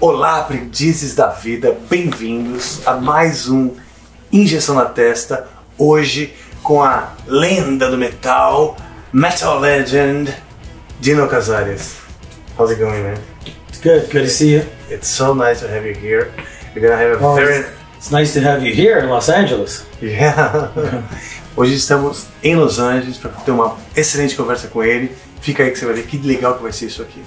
Olá, aprendizes da vida, bem-vindos a mais um Injeção na Testa, hoje com a lenda do metal, metal legend, Dino Cazares. How's it going, man? It's good, good to see you. It's so nice to have you here. You're gonna have a It's nice to have you here in Los Angeles. Yeah. Hoje estamos em Los Angeles para ter uma excelente conversa com ele. Fica aí que você vai ver que legal que vai ser isso aqui.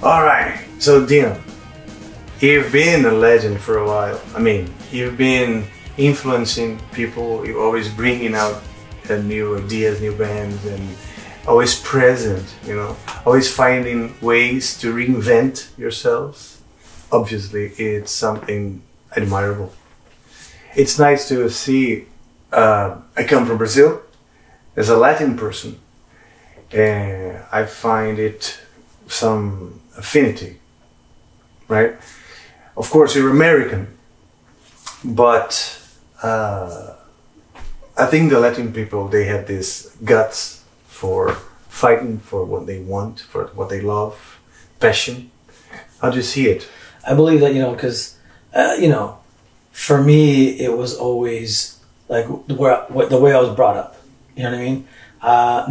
Alright, so Dino, you've been a legend for a while. I mean, you've been influencing people, you're always bringing out new ideas, new bands, and always present, you know, always finding ways to reinvent yourselves. Obviously, it's something admirable. It's nice to see, I come from Brazil, as a Latin person, and I find it some affinity, right? Of course, you're American, but I think the Latin people, they have this guts for fighting for what they want, for what they love, passion. How do you see it? I believe that, you know, because, you know, for me, it was always like the way I was brought up, you know what I mean?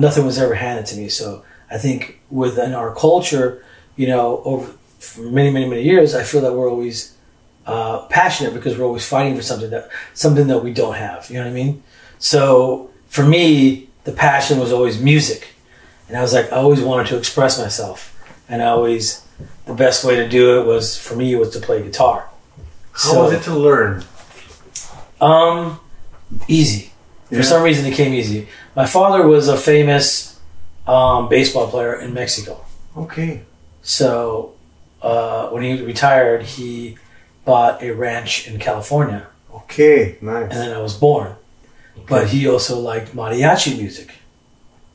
Nothing was ever handed to me, so I think within our culture, you know, over for many, many, many years, I feel that we're always passionate because we're always fighting for something that we don't have. You know what I mean? So for me, the passion was always music, and I was like, I always wanted to express myself, and I always the best way to do it was for me was to play guitar. How was it to learn? Easy. Yeah. For some reason, it came easy. My father was a famous baseball player in Mexico. Okay. So when he retired, he bought a ranch in California. Okay, nice. And then I was born. Okay. But he also liked mariachi music.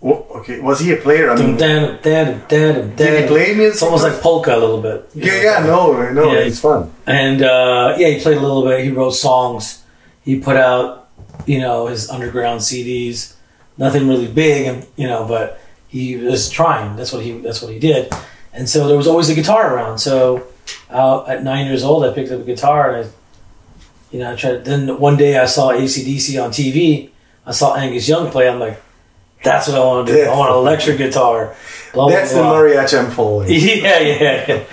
Oh, okay. Was he a player? I mean, did he play music? It's almost like polka a little bit. Yeah, yeah, no, it's fun. And yeah, he played a little bit. He wrote songs. He put out, you know, his underground CDs. Nothing really big, and you know, but he was trying. That's what he did. And so there was always a guitar around. So at 9 years old, I picked up a guitar and I tried. Then one day I saw AC/DC on TV. I saw Angus Young play. I'm like, that's what I want to do. I want an electric guitar. Blah, that's blah, blah. The mariachi I'm following. Yeah.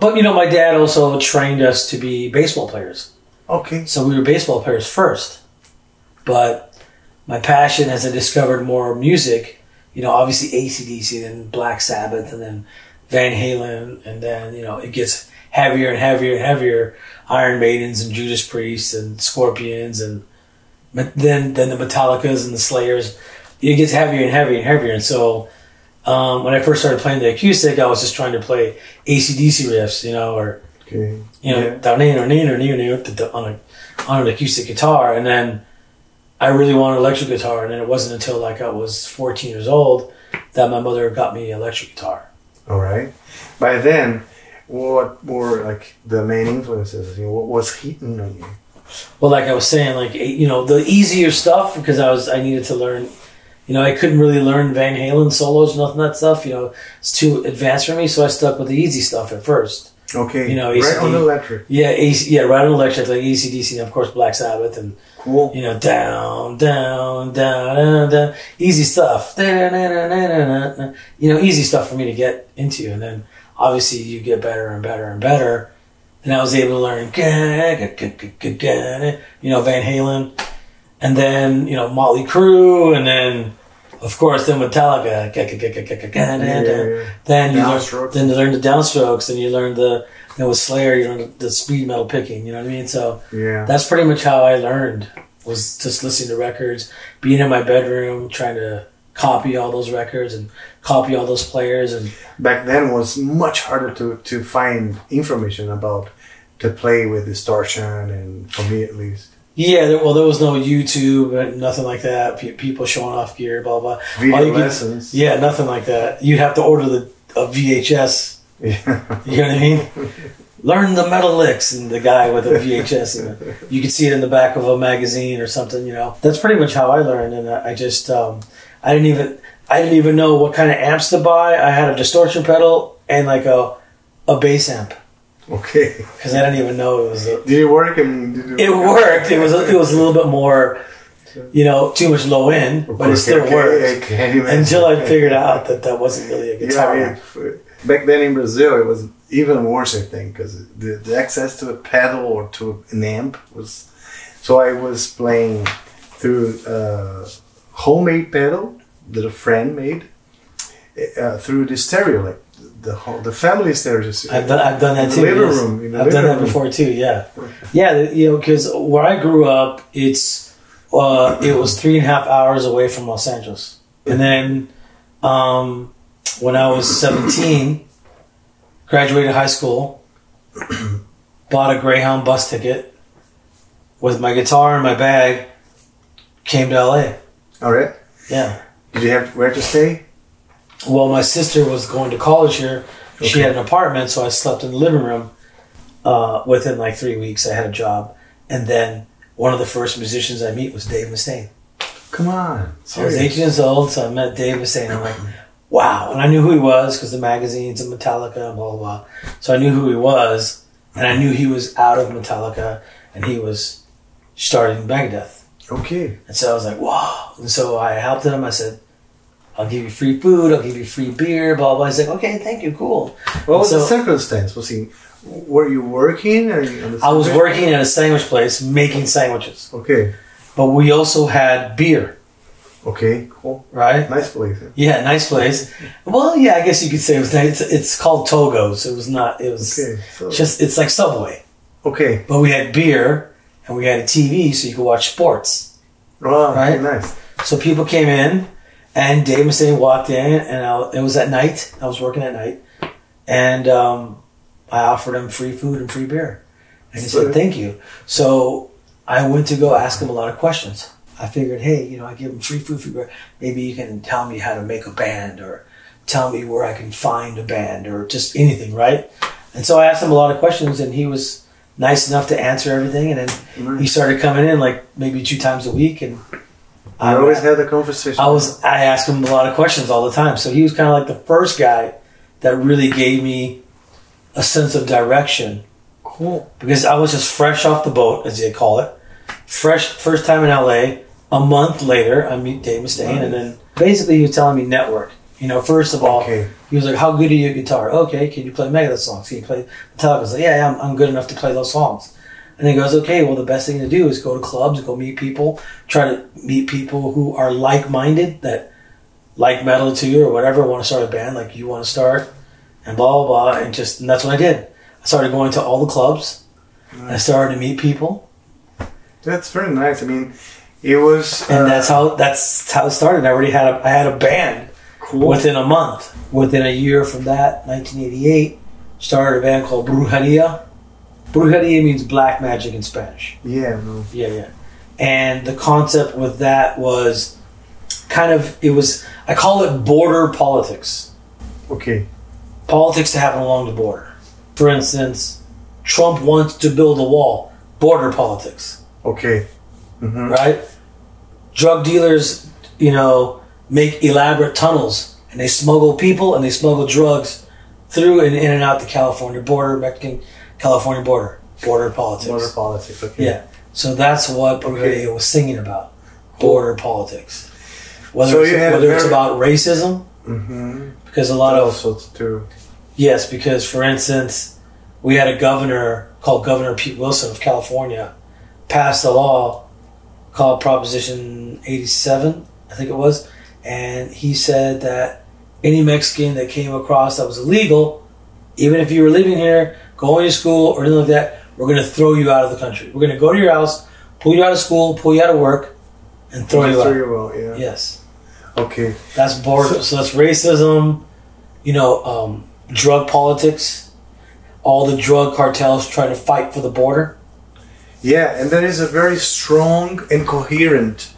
But you know, my dad also trained us to be baseball players. Okay. So we were baseball players first, but my passion as I discovered more music. You know, obviously AC/DC, then Black Sabbath, and then Van Halen, and then, you know, it gets heavier and heavier and heavier. Iron Maidens and Judas Priest and Scorpions, and then the Metallicas and the Slayers. It gets heavier and heavier and heavier. And so when I first started playing the acoustic, I was just trying to play AC/DC riffs, you know, or, okay. You know, yeah. on an acoustic guitar. And then I really wanted electric guitar, and then it wasn't until like I was 14 years old that my mother got me an electric guitar. All right. By then, what were like the main influences? What was hitting on you? Well, like I was saying, like, you know, the easier stuff, because I needed to learn. You know, I couldn't really learn Van Halen solos, nothing of that stuff. You know, it's too advanced for me, so I stuck with the easy stuff at first. Okay, you know, right on the electric. Yeah, right on the electric, like AC/DC, and of course Black Sabbath, and cool. You know, down, down, down, down, down, easy stuff. You know, easy stuff for me to get into, and then obviously you get better and better and better. And I was able to learn, you know, Van Halen, and then, you know, Motley Crue, and then, of course, then Metallica, then you learn the downstrokes, and you learn the, then with Slayer, you learn the speed metal picking, you know what I mean? So yeah, that's pretty much how I learned, was just listening to records, being in my bedroom, trying to copy all those records and copy all those players. And back then it was much harder to find information about, to play with distortion, and for me at least. Yeah, well, there was no YouTube, nothing like that. People showing off gear, blah, blah. Video lessons. Yeah, nothing like that. You'd have to order a VHS. Yeah. You know what I mean? learn the metal licks, and the guy with a VHS, and you could see it in the back of a magazine or something, you know. That's pretty much how I learned, and I just, I didn't even know what kind of amps to buy. I had a distortion pedal and like a bass amp. Okay. Because I didn't even know it was. Did it work? And did it work? Worked. It was a little bit more, you know, too much low end, but it still worked. Until I figured out that that wasn't really a guitar. Yeah, I mean, back then in Brazil, it was even worse, I think, because the access to a pedal or to an amp was. So I was playing through a homemade pedal that a friend made through the stereo, like the family stereo. I've done that too. I've done that before too. Yeah, yeah. You know, because where I grew up, it was 3.5 hours away from Los Angeles, and then when I was 17, graduated high school, bought a Greyhound bus ticket with my guitar in my bag, came to LA. All right. Yeah. Did you have where to stay? Well, my sister was going to college here. Okay. She had an apartment, so I slept in the living room. Within like 3 weeks, I had a job. And then one of the first musicians I meet was Dave Mustaine. Come on. So I was 18 years old, so I met Dave Mustaine. I'm like, wow. And I knew who he was because the magazines and Metallica and blah, blah, blah. So I knew who he was, and I knew he was out of Metallica, and he was starting Megadeth. Okay. And so I was like, wow. And so I helped him. I said, I'll give you free food. I'll give you free beer, blah, blah. He's like, okay, thank you. Cool. What was the circumstance? Were you working? I was working at a sandwich place making sandwiches. Okay. But we also had beer. Okay, cool. Right? Nice place. Yeah, nice place. Well, yeah, I guess you could say it was nice. It's called Togo. So it was not, it was okay, so. Just, it's like Subway. Okay. But we had beer. And we had a TV so you could watch sports. Wow, right? Nice. So people came in, and Dave Mustaine walked in, and it was at night. I was working at night. And I offered him free food and free beer. And he said, thank you. So I went to go ask him a lot of questions. I figured, hey, you know, I give him free food, free beer. Maybe you can tell me how to make a band, or tell me where I can find a band, or just anything, right? And so I asked him a lot of questions, and he was nice enough to answer everything, and then he started coming in like maybe 2 times a week, and I always had the conversation. I asked him a lot of questions all the time, so he was kind of like the first guy that really gave me a sense of direction. Cool, because I was just fresh off the boat, as they call it, fresh first time in LA. A month later, I meet Dave Mustaine, and then basically he was telling me network. You know, first of all, he was like, how good are you at guitar? Okay, can you play Megadeth songs? Can you play Metallica? I was like, yeah, I'm good enough to play those songs. And he goes, okay, well, the best thing to do is go to clubs, go meet people, try to meet people who are like-minded, that like metal to you or whatever, want to start a band like you want to start, and blah, blah, blah. And that's what I did. I started going to all the clubs. Nice. I started to meet people. That's very nice. I mean, it was... And that's how it started. I had a band. Cool. Within a month, within a year from that, 1988, started a band called Brujería. Brujería means black magic in Spanish. Yeah, no. Yeah, yeah. And the concept with that was kind of, I call it border politics. Okay. Politics that happen along the border. For instance, Trump wants to build a wall. Border politics. Okay. Mm-hmm. Right? Drug dealers, you know, make elaborate tunnels, and they smuggle people and they smuggle drugs through and in and out the California border, Mexican-California border. Border politics. Border politics, okay. Yeah. So that's what Brujería was singing about, border politics. Whether it's about racism, because a lot of... Also true. Yes, because, for instance, we had a governor called Governor Pete Wilson of California passed a law called Proposition 87, I think it was, and he said that any Mexican that came across that was illegal, even if you were living here, going to school or anything like that, we're going to throw you out of the country. We're going to go to your house, pull you out of school, pull you out of work, and throw you out. Yeah. Yes. Okay. That's border. So that's racism, you know, drug politics, all the drug cartels trying to fight for the border. Yeah, and that is a very strong and coherent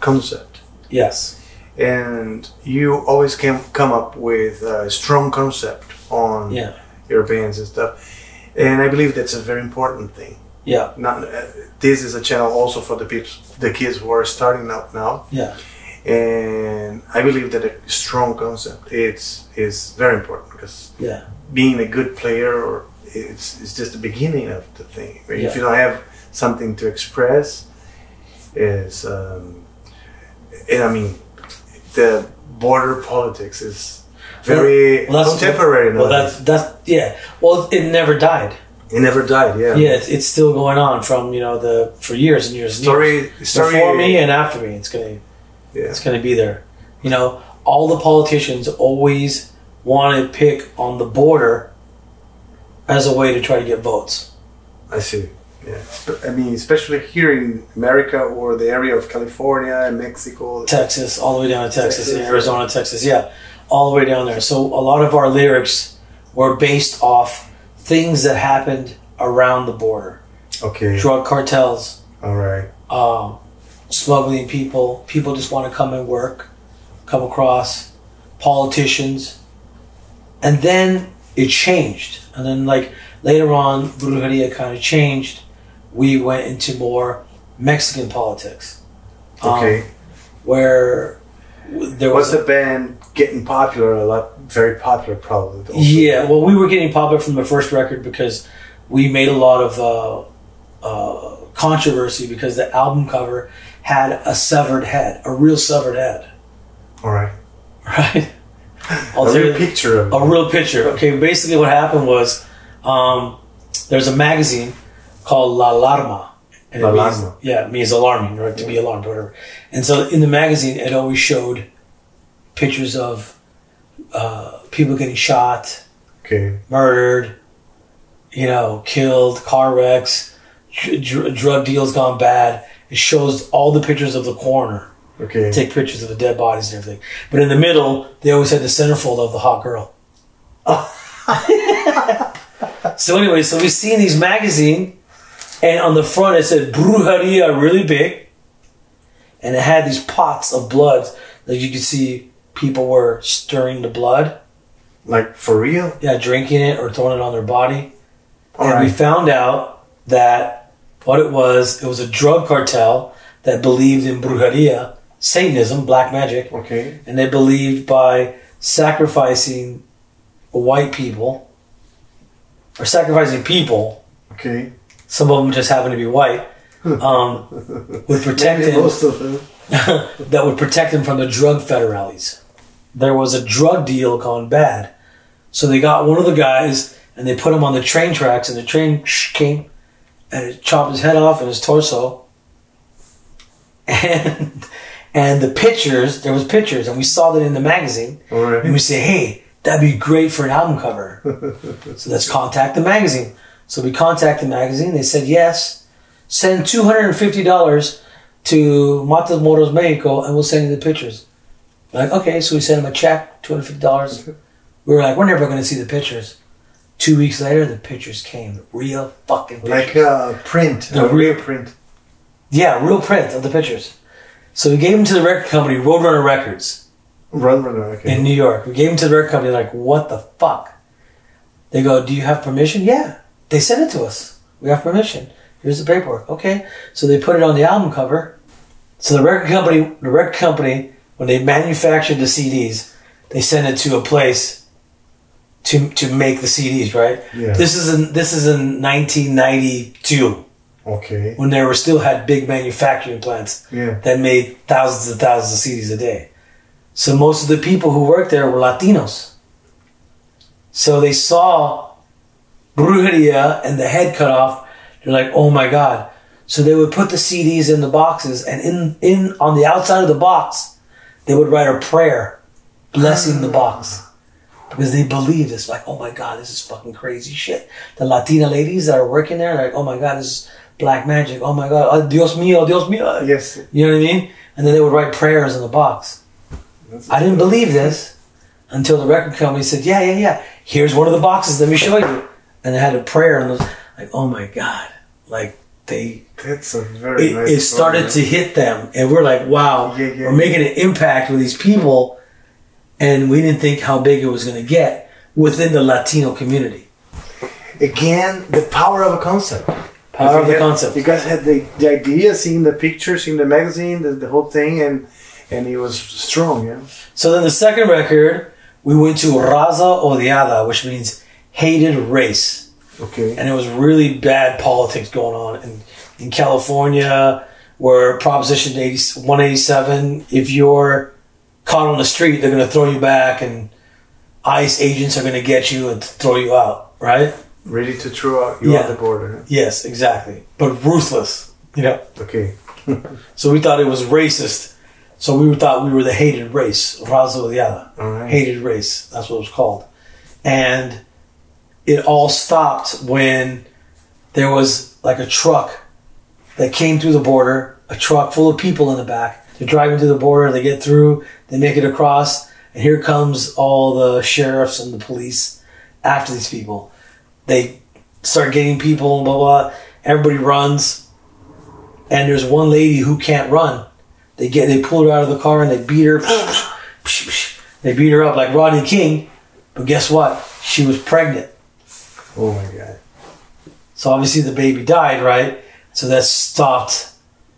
concept. Yes. And you always come up with a strong concept on your bands and stuff. And I believe that's a very important thing. Yeah. Now, this is a channel also for the kids who are starting out now. Yeah. And I believe that a strong concept is very important, because yeah, being a good player, or it's just the beginning of the thing. Right? Yeah. If you don't have something to express, and I mean, the border politics is very contemporary now. Well, that's yeah. Well, it never died. It never died, yeah. Yeah, it's still going on from, you know, for years and years. Story before me and after me, it's gonna be there. You know, all the politicians always want to pick on the border as a way to try to get votes. I see. Yeah, I mean, especially here in America, or the area of California and Mexico, Texas, all the way down to Texas, and Arizona, Texas, yeah, all the way down there. So a lot of our lyrics were based off things that happened around the border. Okay. Drug cartels. All right. Smuggling people. People just want to come and work, come across. Politicians. And then it changed. And then, like, later on, Brujería kind of changed. We went into more Mexican politics. Okay. Where there was the band getting popular a lot, very popular probably. Also. Yeah, well, we were getting popular from the first record because we made a lot of controversy because the album cover had a severed head, a real severed head. All right. Right? I'll tell you, real picture of it. A real picture. Okay, basically what happened was there's a magazine called La Alarma. And La Alarma. Yeah, it means alarming, right? Yeah. To be alarmed, whatever. And so in the magazine, it always showed pictures of people getting shot, okay, murdered, you know, killed, car wrecks, drug deals gone bad. It shows all the pictures of the coroner. Okay. Take pictures of the dead bodies and everything. But in the middle, they always had the centerfold of the hot girl. So anyway, so we seen these magazine, and on the front it said Brujería really big, and it had these pots of blood that you could see people were stirring the blood. Like for real? Yeah, drinking it or throwing it on their body. All right. We found out that what it was a drug cartel that believed in Brujería, Satanism, black magic. Okay. And they believed by sacrificing white people, or sacrificing people. Okay. Some of them just happen to be white. Would protect him. Most of them. That would protect him from the drug federales. There was a drug deal gone bad, so they got one of the guys and they put him on the train tracks, and the train came and it chopped his head off and his torso. And the pictures, there was pictures, and we saw that in the magazine. All right. And we say, hey, that'd be great for an album cover. So let's contact the magazine. So we contacted the magazine. They said, yes, send $250 to Matamoros, Mexico, and we'll send you the pictures. We're like, okay. So we sent him a check, $250. We were like, we're never going to see the pictures. 2 weeks later, the pictures came. The real fucking pictures. Like a print. The real print. Yeah, real print of the pictures. So we gave them to the record company, Roadrunner Records. Roadrunner, okay. In New York. We gave them to the record company, like, what the fuck? They go, do you have permission? Yeah. They sent it to us. We have permission. Here's the paperwork. Okay. So they put it on the album cover. So the record company, when they manufactured the CDs, they sent it to a place to make the CDs, right? Yeah. This is in 1992. Okay. When they were still had big manufacturing plants, yeah, that made thousands and thousands of CDs a day. So most of the people who worked there were Latinos. So they saw Brujería and the head cut off. They're like, oh my God. So they would put the CDs in the boxes, and in on the outside of the box, they would write a prayer blessing the box, because they believed this. Like, oh my God, this is fucking crazy shit. The Latina ladies that are working there, like, oh my God, this is black magic. Oh my God, oh, Dios mío, Dios mío. Yes. You know what I mean? And then they would write prayers in the box. I didn't believe this until the record company said, yeah, yeah, yeah. Here's one of the boxes. Let me show you. And they had a prayer, and it was like, oh my God. Like, that's a very nice story. It started to hit them, and we're like, wow, we're making an impact with these people, and we didn't think how big it was going to get within the Latino community. again, the power of a concept. Power of the concept. You guys had the idea, seeing the pictures, seeing the magazine, the whole thing, and it was strong, yeah. So then the second record, we went to Raza Odiada, which means hated race. Okay. And it was really bad politics going on in California, where Proposition 187, if you're caught on the street, they're going to throw you back, and ICE agents are going to get you and throw you out, right? Ready to throw out you out the border. Yes, exactly. But ruthless, you know? Okay. So we thought it was racist. So we thought we were the hated race, Raza Odiada. Right. Hated race, that's what it was called. And it all stopped when there was like a truck that came through the border, a truck full of people in the back. They're driving to the border, they get through, they make it across, and here comes all the sheriffs and the police after these people. They start getting people and blah, blah, blah. Everybody runs, and there's one lady who can't run. They pull her out of the car and they beat her. They beat her up like Rodney King, but guess what? She was pregnant. Oh my God. So obviously the baby died, right? So that stopped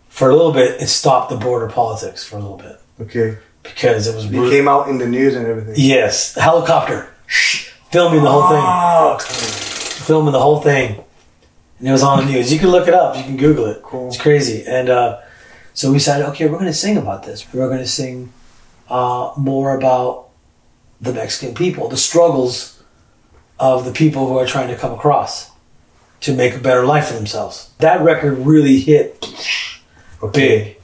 for a little bit. It stopped the border politics for a little bit. Okay. Because it was brutal. It came out in the news and everything. Yes. The helicopter. Filming the whole thing. Filming the whole thing. And it was on the news. You can look it up. You can Google it. Cool. It's crazy. And so we decided, okay, we're going to sing about this. We're going to sing more about the Mexican people, the struggles of the people who are trying to come across to make a better life for themselves. That record really hit big.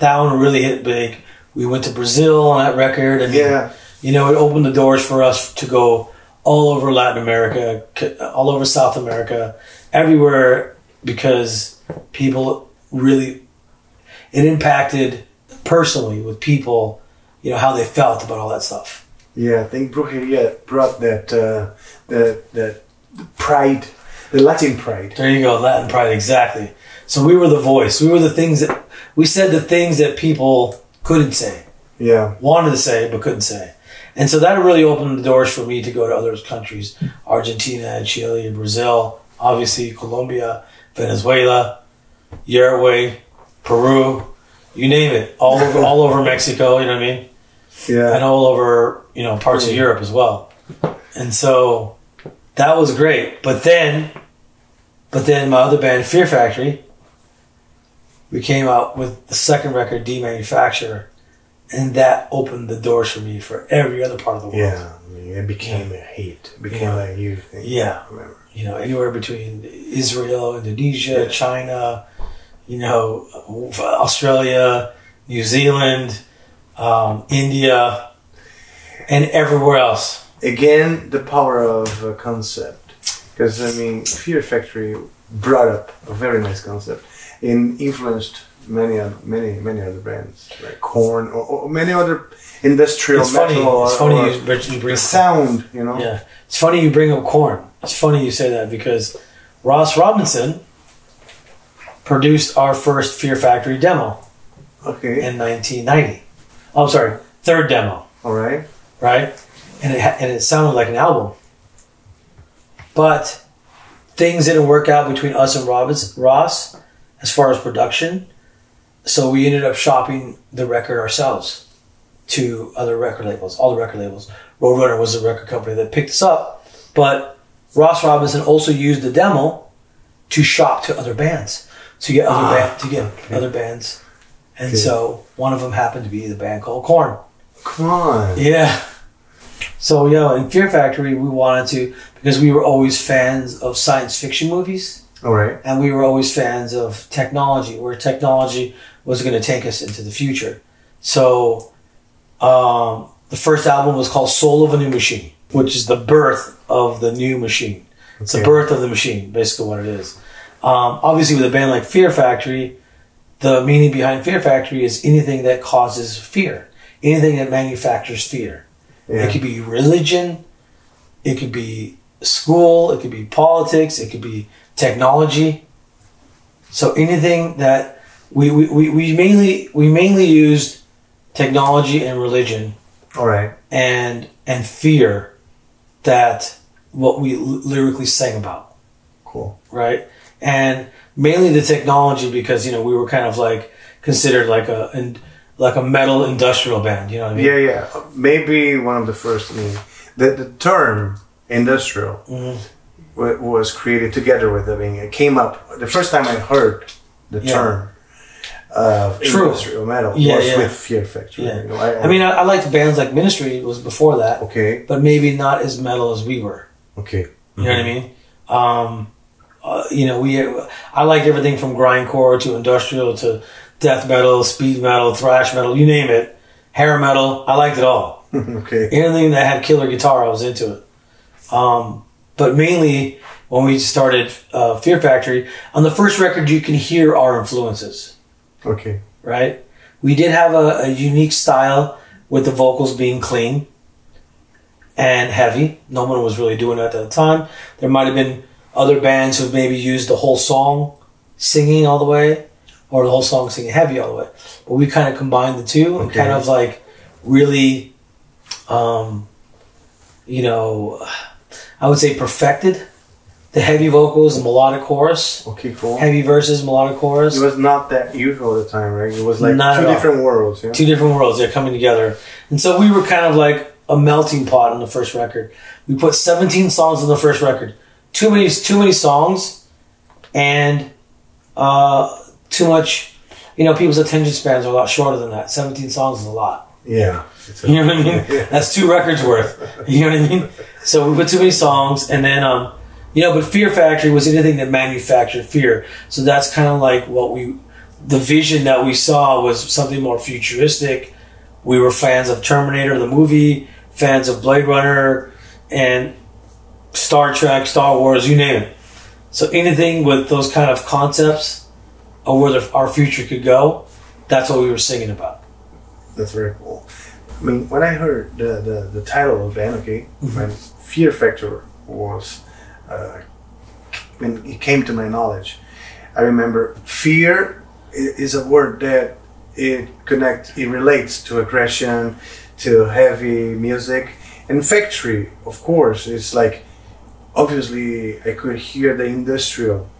That one really hit big. We went to Brazil on that record. And, yeah. You know, it opened the doors for us to go all over Latin America, all over South America, everywhere, because people really, it impacted personally with people, you know, how they felt about all that stuff. Yeah, I think Brujería brought that, the pride, the Latin pride. There you go, Latin pride, exactly. So we were the voice. We were the things that, we said the things that people couldn't say. Yeah. Wanted to say, but couldn't say. And so that really opened the doors for me to go to other countries, Argentina and Chile and Brazil, obviously Colombia, Venezuela, Uruguay, Peru, you name it, all over Mexico, you know what I mean? Yeah. And all over, you know, parts of Europe as well. And so that was great. But then my other band, Fear Factory, we came out with the second record, Demanufacture, and that opened the doors for me for every other part of the world. Yeah, I mean, it became a hate. It became a huge thing. Yeah. I remember. You know, anywhere between Israel, Indonesia, China, you know, Australia, New Zealand, India, and everywhere else. Again, the power of a concept. Because, I mean, Fear Factory brought up a very nice concept and influenced many other brands, like Korn or many other industrial metal, it's funny you bring sound, you know? Yeah. It's funny you bring up Korn. It's funny you say that because Ross Robinson produced our first Fear Factory demo in 1990. Oh, I'm sorry, third demo. All right. Right? And it sounded like an album. But things didn't work out between us and Ross as far as production. So we ended up shopping the record ourselves to other record labels, all the record labels. Roadrunner was the record company that picked us up. But Ross Robinson also used the demo to shop to other bands, to get other, other bands. And so one of them happened to be the band called Korn. Korn. Yeah. So, you know, in Fear Factory, we wanted to, because we were always fans of science fiction movies. All right. And we were always fans of technology, where technology was going to take us into the future. So the first album was called Soul of a New Machine, which is the birth of the new machine. Okay. It's the birth of the machine, basically what it is. Obviously, with a band like Fear Factory, the meaning behind Fear Factory is anything that causes fear, anything that manufactures fear. Yeah. It could be religion, it could be school, it could be politics, it could be technology. So anything that we mainly used technology and religion. All right. And fear, that what we lyrically sang about. cool. Right. And mainly the technology, because, you know, we were kind of like considered like a metal industrial band, you know what I mean? Yeah, yeah. Maybe one of the first, I mean, the term industrial was created together with, I mean, it came up, the first time I heard the term of industrial metal was with Fear Factory. Yeah. You know, I mean, I liked bands like Ministry, was before that. Okay. But maybe not as metal as we were. Okay. You know what I mean? You know, I liked everything from grindcore to industrial to death metal, speed metal, thrash metal, you name it, hair metal. I liked it all. Okay. Anything that had killer guitar, I was into it. But mainly when we started Fear Factory, on the first record you can hear our influences. Okay. Right? We did have a unique style with the vocals being clean and heavy. No one was really doing that at the time. There might have been other bands who maybe used the whole song singing all the way, or the whole song singing heavy all the way. But we kind of combined the two and kind of like really, you know, I would say perfected the heavy vocals and melodic chorus. Okay, cool. Heavy verses, melodic chorus. It was not that usual at the time, right? It was like two different worlds. Yeah? Two different worlds. They're coming together. And so we were kind of like a melting pot on the first record. We put 17 songs on the first record. Too many songs and too much, you know, people's attention spans are a lot shorter than that. 17 songs is a lot. Yeah. You know what I mean? Yeah. That's 2 records worth. You know what I mean? So we put too many songs, and then, you know, but Fear Factory was anything that manufactured fear. So that's kind of like what the vision that we saw was something more futuristic. We were fans of Terminator, the movie, fans of Blade Runner, and Star Trek, Star Wars, you name it. So anything with those kind of concepts of where our future could go, that's what we were singing about. That's very cool. I mean, when I heard the title of the band, when Fear Factor was, when it came to my knowledge, I remember fear is a word that it relates to aggression, to heavy music, and factory, of course, it's like, obviously I could hear the industrial,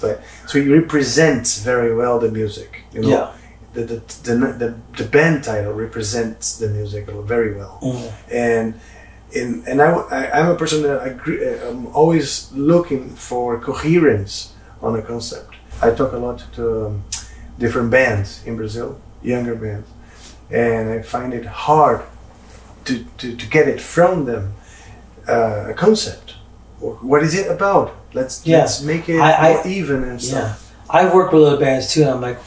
but, so it represents very well the music, you know. Yeah. The band title represents the music very well, and I'm a person that I'm always looking for coherence on a concept. I talk a lot to different bands in Brazil, younger bands, and I find it hard to get it from them a concept. What is it about? Let's make it more even and stuff. Yeah. I work with other bands too, and I'm like,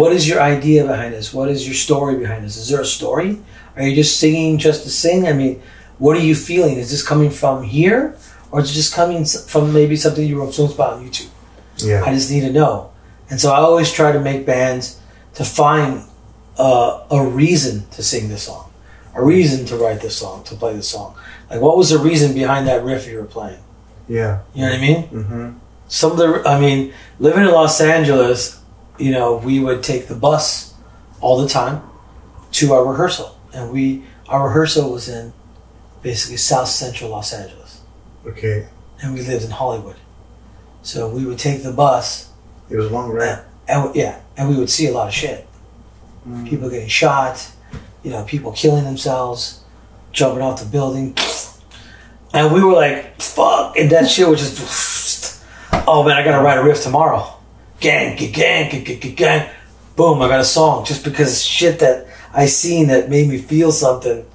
what is your idea behind this? What is your story behind this? Is there a story? Are you just singing just to sing? I mean, what are you feeling? Is this coming from here? Or is it just coming from maybe something you were influenced by on YouTube? Yeah. I just need to know. And so I always try to make bands to find a reason to sing this song, a reason to write this song, to play this song. Like, what was the reason behind that riff you were playing? Yeah. You know what I mean? Mm-hmm. Some of the, I mean, living in Los Angeles, you know, we would take the bus all the time to our rehearsal. And our rehearsal was in basically South Central Los Angeles. Okay. And we lived in Hollywood. So we would take the bus. It was a long ride. And we would see a lot of shit. People getting shot, you know, people killing themselves, jumping off the building. And we were like, fuck. And that shit was just, oh man, I gotta write a riff tomorrow. Gang, gang, gang, gang, boom, I got a song just because shit that I seen that made me feel something.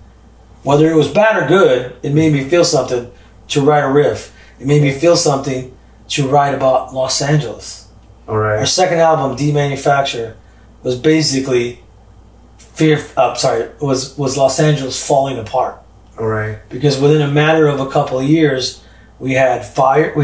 Whether it was bad or good, it made me feel something to write a riff. It made me feel something to write about Los Angeles. All right. Our second album, Demanufacture, was basically was Los Angeles falling apart. All right. Because within a matter of a couple of years, we had fires.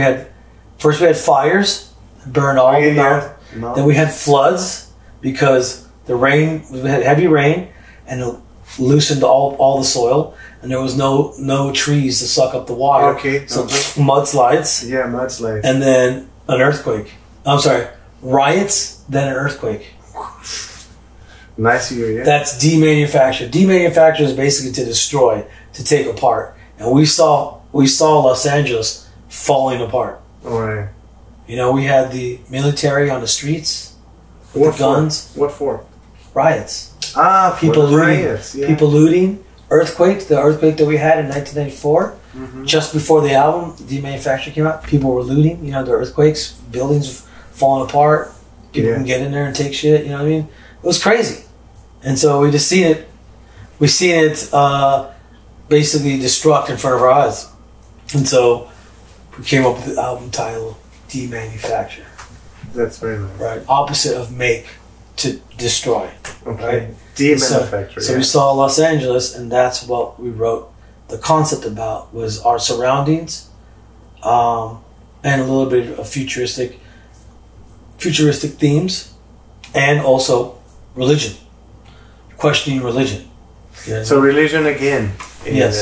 Burned all the mouth. No. Then we had floods because we had heavy rain and it loosened all the soil, and there was no trees to suck up the water. Okay. So mudslides. Yeah, mudslides. And then an earthquake. I'm sorry, riots, then an earthquake. Nice year, yeah. That's demanufacture. Demanufacture is basically to destroy, to take apart. And we saw Los Angeles falling apart. Right. You know, we had the military on the streets with what the guns. For? What for? Riots. Ah, people looting. Riots, yeah. People looting. Earthquake, the earthquake that we had in 1994, mm-hmm. just before the album, Demanufacture came out, people were looting, you know, the earthquakes, buildings falling apart, people yeah. can get in there and take shit, you know what I mean? It was crazy. And so we just seen it, basically destruct in front of our eyes. And so we came up with the album title, Demanufacture. That's very nice. Right, opposite of make. To destroy, okay. Right? Demanufacture. So we saw Los Angeles, and that's what we wrote the concept about, was our surroundings, and a little bit of futuristic themes, and also religion, questioning religion. You know? So religion again. Yes.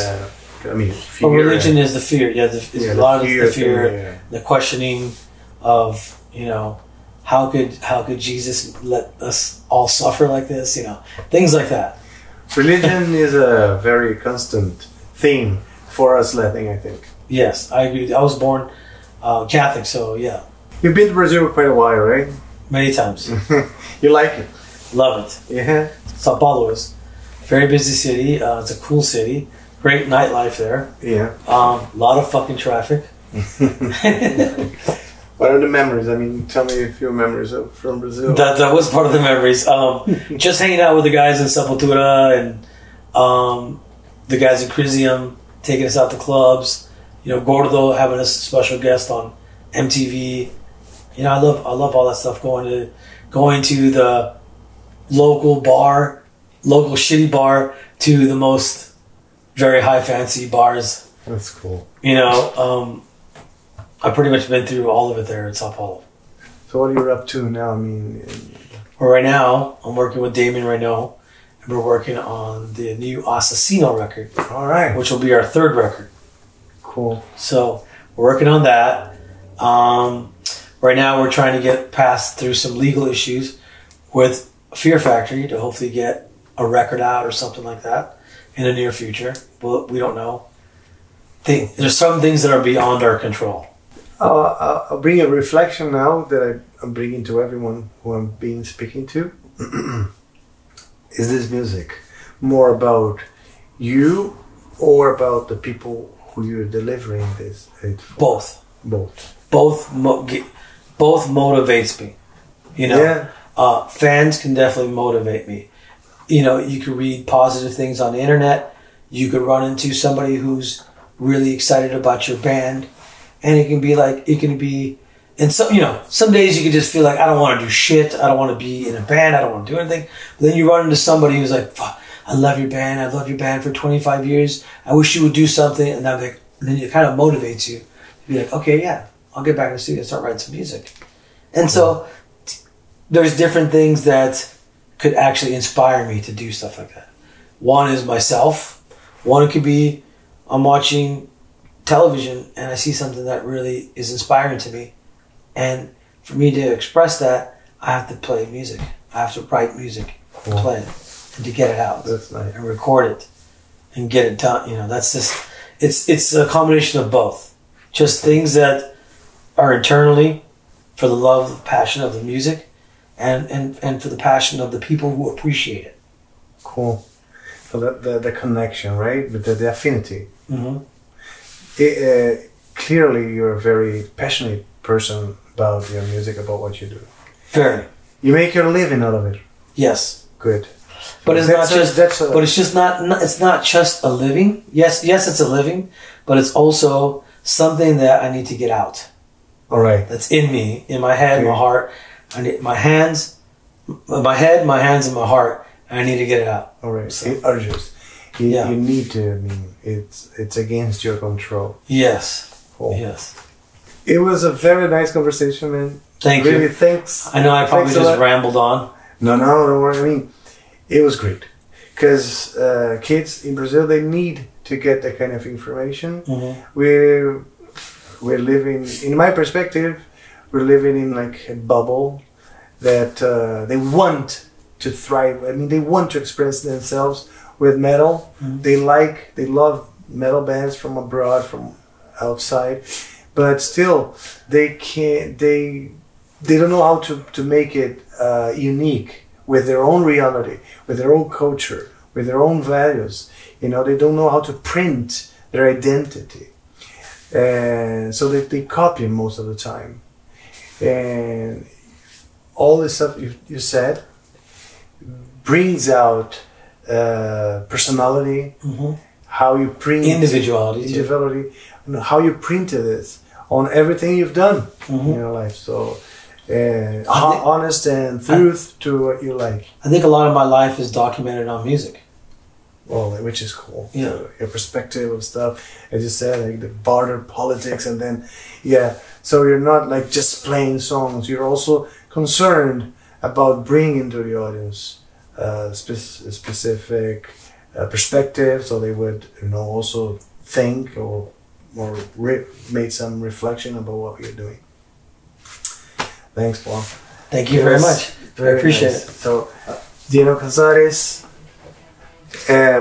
I mean, fear, well, religion is the fear. Yeah, a lot of the fear, the questioning of, you know. How could Jesus let us all suffer like this? You know, things like that. Religion is a very constant theme for us Latin, I think. Yes, I agree. I was born Catholic, so yeah. You've been to Brazil quite a while, right? Many times. You like it? Love it. Yeah. Sao Paulo is a very busy city. It's a cool city. Great nightlife there. Yeah. A lot of fucking traffic. What are the memories? I mean, tell me a few memories from Brazil. That was part of the memories. Just hanging out with the guys in Sepultura and the guys in Crisium, taking us out to clubs. You know, Gordo having us special guest on MTV. You know, I love all that stuff. Going to the local bar, local shitty bar, to the most very high fancy bars. That's cool. You know. I've pretty much been through all of it there in Sao Paulo. So what are you up to now? I mean, well, right now I'm working with Damon Renault, and we're working on the new Assassino record. All right, which will be our third record. Cool. So we're working on that. Right now we're trying to get past through some legal issues with Fear Factory to hopefully get a record out or something like that in the near future, but we don't know. There's some things that are beyond our control. I'll bring a reflection now that I'm bringing to everyone who I'm speaking to. Is this music more about you or about the people who you're delivering this for? Both. Both. Both motivates me. You know, yeah. Fans can definitely motivate me. You know, you can read positive things on the internet. You could run into somebody who's really excited about your band. And it can be like, and so, you know, some days you can just feel like, I don't want to do shit. I don't want to be in a band. I don't want to do anything. But then you run into somebody who's like, fuck, I love your band. I've loved your band for 25 years. I wish you would do something. And I'm like, and then it kind of motivates you to be like, okay, yeah, I'll get back in the studio and start writing some music. And so there's different things that could actually inspire me to do stuff like that. One is myself. One could be, I'm watching television and I see something that really is inspiring to me, and for me to express that, I have to play music. I have to write music, and play it, and to get it out. That's nice. And record it, and get it done. You know, that's just it's a combination of both. Just things that are internally for the love, passion of the music, and for the passion of the people who appreciate it. Cool. So the connection, right? With the affinity. Mm-hmm. Clearly, you're a very passionate person about your music, about what you do. Very. You make your living out of it. Yes. Good. But it's not just. But it's just not. It's not just a living. Yes, it's a living, but it's also something that I need to get out. All right. That's in me, in my head, my heart. I need my hands, my head, my hands, and my heart. I need to get it out. All right. So. It urges. You need to. I mean, it's against your control. Yes. Cool. Yes. It was a very nice conversation, man. Thank you. Really, thanks. I know I probably just rambled on. No, don't worry. I mean, it was great because kids in Brazil, they need to get that kind of information. Mm-hmm. We're living, in my perspective, we're living in like a bubble that they want to thrive. I mean, they want to express themselves. With metal, they love metal bands from abroad, from outside, but still they can't, they don't know how to make it unique with their own reality, with their own culture, with their own values. You know, they don't know how to print their identity. And so they copy most of the time. And all this stuff you said brings out personality, mm-hmm. how you print individuality, and how you printed it on everything you've done mm-hmm. in your life. So honest and truth to what you like. I think a lot of my life is documented on music. Well, which is cool. Yeah, your perspective of stuff, as you said, like the border politics, and then, yeah. So you're not like just playing songs. You're also concerned about bringing to the audience specific perspective, so they would, you know, also think or make some reflection about what you're doing. Thanks, Paul. Thank you very much. I appreciate it. So, Dino Cazares.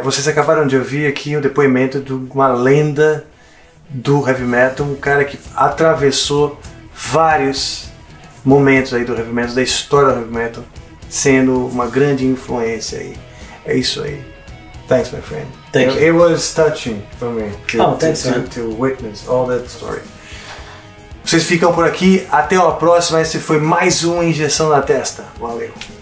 Vocês acabaram de ouvir aqui o depoimento de uma lenda do heavy metal, um cara que atravessou vários momentos aí do heavy metal, da história do heavy metal, sendo uma grande influência aí. É isso aí. Thanks, my friend. Thank you. It was touching for me to witness all that story. Vocês ficam por aqui, até a próxima. Esse foi mais um Injeção na Testa. Valeu.